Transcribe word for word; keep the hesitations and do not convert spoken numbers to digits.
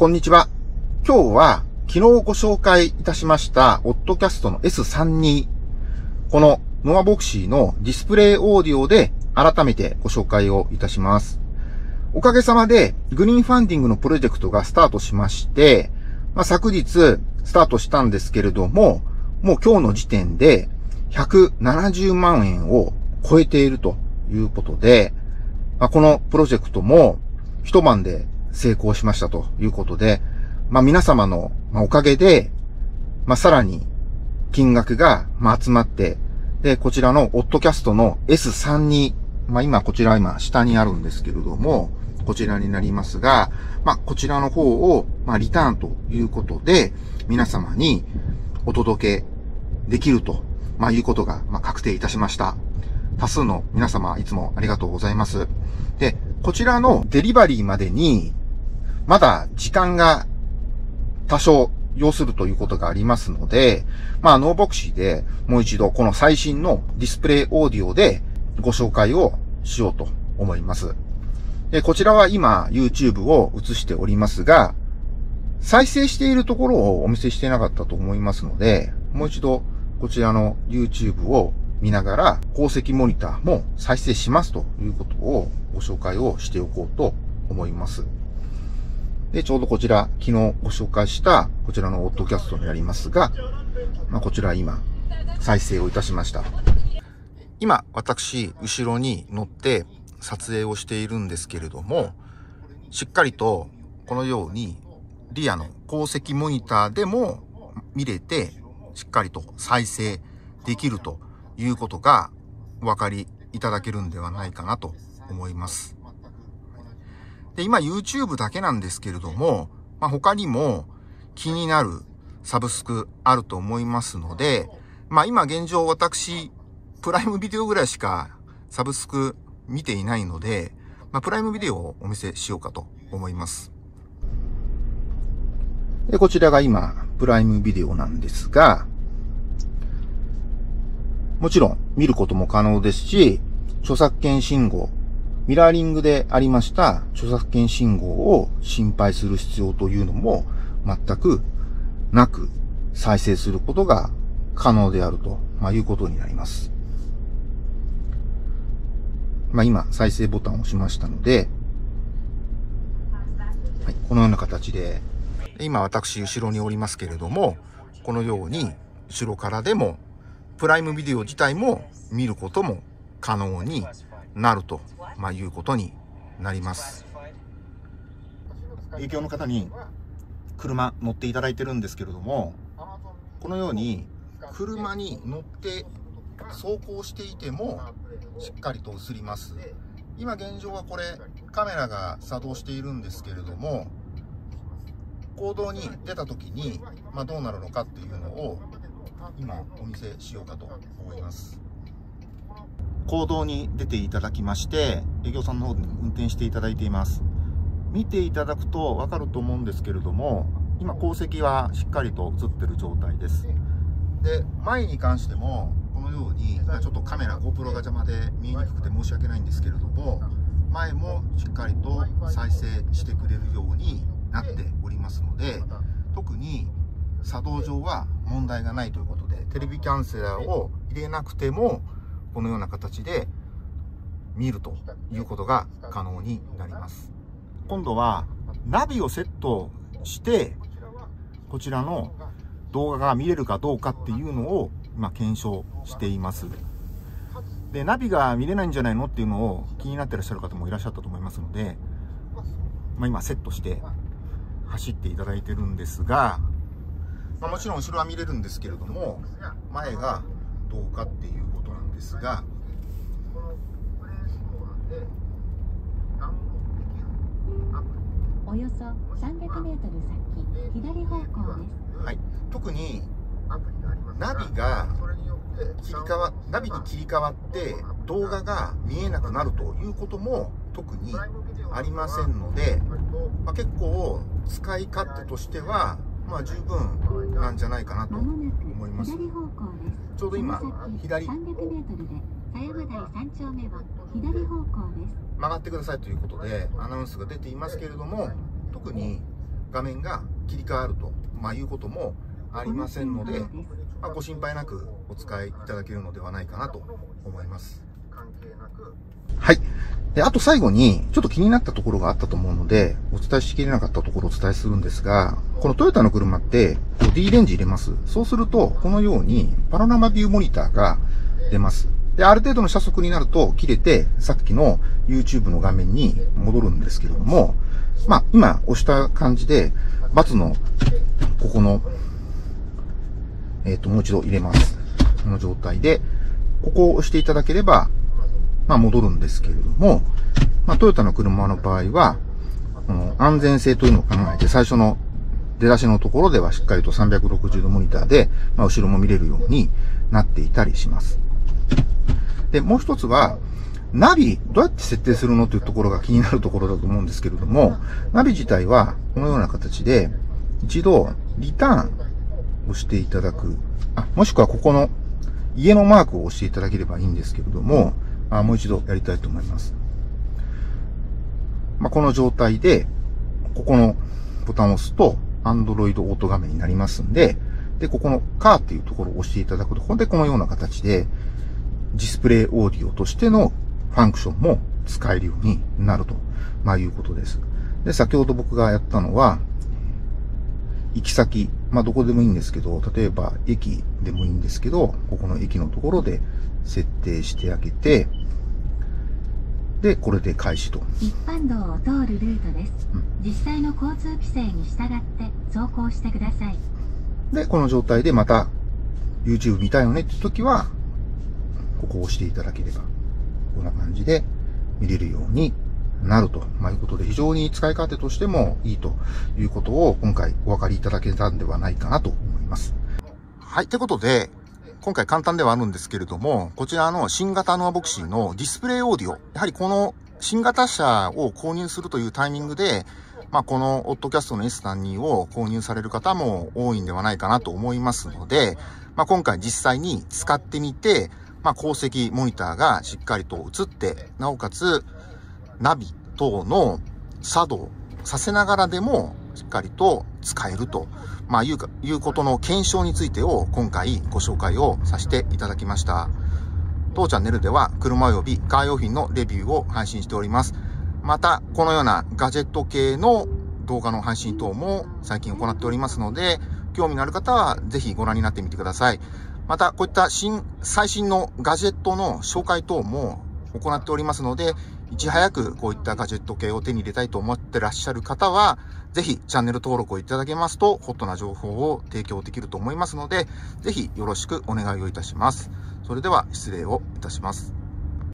こんにちは。今日は昨日ご紹介いたしましたオッドキャストの エスさんじゅうに。このノアボクシーのディスプレイオーディオで改めてご紹介をいたします。おかげさまでグリーンファンディングのプロジェクトがスタートしまして、まあ、昨日スタートしたんですけれども、もう今日の時点でひゃくななじゅうまんえんを超えているということで、まあ、このプロジェクトも一晩で成功しましたということで、まあ皆様のおかげで、まあさらに金額が集まって、で、こちらのオッドキャストの エスさんじゅうに、まあ今こちら今下にあるんですけれども、こちらになりますが、まあこちらの方をまあリターンということで、皆様にお届けできると、まあいうことがまあ確定いたしました。多数の皆様いつもありがとうございます。で、こちらのデリバリーまでに、まだ時間が多少要するということがありますので、まあ、ノアボクシーでもう一度この最新のディスプレイオーディオでご紹介をしようと思います。で、こちらは今 YouTube を映しておりますが、再生しているところをお見せしてなかったと思いますので、もう一度こちらの YouTube を見ながら、鉱石モニターも再生しますということをご紹介をしておこうと思います。で、ちょうどこちら、昨日ご紹介したこちらのオッドキャストになりますが、まあ、こちら今、再生をいたしました。今、私、後ろに乗って撮影をしているんですけれども、しっかりとこのように、リアの鉱石モニターでも見れて、しっかりと再生できるということがお分かりいただけるんではないかなと思います。で、今 YouTube だけなんですけれども、まあ、他にも気になるサブスクあると思いますので、まあ今現状私、プライムビデオぐらいしかサブスク見ていないので、まあ、プライムビデオをお見せしようかと思います。で、こちらが今、プライムビデオなんですが、もちろん見ることも可能ですし、著作権信号、ミラーリングでありました著作権信号を心配する必要というのも全くなく再生することが可能であると、まあ、いうことになります。まあ、今再生ボタンを押しましたので、はい、このような形で、今私後ろにおりますけれども、このように後ろからでもプライムビデオ自体も見ることも可能になると、まあ、いうことになります。営業の方に車乗っていただいてるんですけれども、このように車に乗って走行していてもしっかりと映ります。今現状はこれカメラが作動しているんですけれども、行動に出た時に、まあ、どうなるのかっていうのを今お見せしようかと思います。公道に出ていただきまして、営業さんの方に運転していただいています。見ていただくと分かると思うんですけれども、今後石はしっかりと映ってる状態です。で、前に関してもこのようにちょっとカメラ GoPro が邪魔で見えにくくて申し訳ないんですけれども、前もしっかりと再生してくれるようになっておりますので、特に作動上は問題がないということで、テレビキャンセラーを入れなくてもこのような形で見るということが可能になります。今度はナビをセットしてこちらの動画が見れるかどうかっていうのを今検証しています。で、ナビが見れないんじゃないのっていうのを気になってらっしゃる方もいらっしゃったと思いますので、まあ、今セットして走っていただいてるんですが、まあ、もちろん後ろは見れるんですけれども、前がどうかっていうことなんですが、およそさんびゃくメートル先、左方向です。はい、特にナビが切り替わ、ナビに切り替わって動画が見えなくなるということも特にありませんので、まあ、結構使い勝手としては、まあ十分なんじゃないかなと思います。ちょうど今左曲がってくださいということでアナウンスが出ていますけれども、特に画面が切り替わると、まあ、いうこともありませんので、まあ、ご心配なくお使いいただけるのではないかなと思います。はい。で、あと最後に、ちょっと気になったところがあったと思うので、お伝えしきれなかったところをお伝えするんですが、このトヨタの車って、D レンジ入れます。そうすると、このように、パノラマビューモニターが出ます。で、ある程度の車速になると、切れて、さっきの YouTube の画面に戻るんですけれども、まあ、今押した感じで、バツの、ここの、えっと、もう一度入れます。この状態で、ここを押していただければ、まあ戻るんですけれども、まあトヨタの車の場合は、この安全性というのを考えて、最初の出だしのところではしっかりとさんびゃくろくじゅうどモニターで、まあ後ろも見れるようになっていたりします。で、もう一つは、ナビ、どうやって設定するのというところが気になるところだと思うんですけれども、ナビ自体はこのような形で、一度リターンをしていただく、あ、もしくはここの家のマークを押していただければいいんですけれども、あ、もう一度やりたいと思います。まあ、この状態で、ここのボタンを押すと、Android オート画面になりますんで、で、ここのカーっていうところを押していただくと、ここでこのような形で、ディスプレイオーディオとしてのファンクションも使えるようになると、まあ、いうことです。で、先ほど僕がやったのは、行き先、まあ、どこでもいいんですけど、例えば駅でもいいんですけど、ここの駅のところで設定してあげて、で、これで開始と。一般道を通るルートです。うん、実際の交通規制に従って走行してください。で、この状態でまた YouTube 見たいよねって時は、ここを押していただければ、こんな感じで見れるようになると、まあ、いうことで、非常に使い勝手としてもいいということを今回お分かりいただけたんではないかなと思います。はい、ということで、今回簡単ではあるんですけれども、こちらの新型ノアボクシーのディスプレイオーディオ。やはりこの新型車を購入するというタイミングで、まあ、このオッドキャストの エスさんじゅうに を購入される方も多いんではないかなと思いますので、まあ、今回実際に使ってみて、まあ、後席モニターがしっかりと映って、なおかつナビ等の作動させながらでも、しっかりと使えると、まあ、いうか、いうことの検証についてを今回ご紹介をさせていただきました。当チャンネルでは車及びカー用品のレビューを配信しております。また、このようなガジェット系の動画の配信等も最近行っておりますので、興味のある方はぜひご覧になってみてください。また、こういった新、最新のガジェットの紹介等も行っておりますので、いち早くこういったガジェット系を手に入れたいと思ってらっしゃる方は、ぜひチャンネル登録をいただけますと、ホットな情報を提供できると思いますので、ぜひよろしくお願いをいたします。それでは失礼をいたします。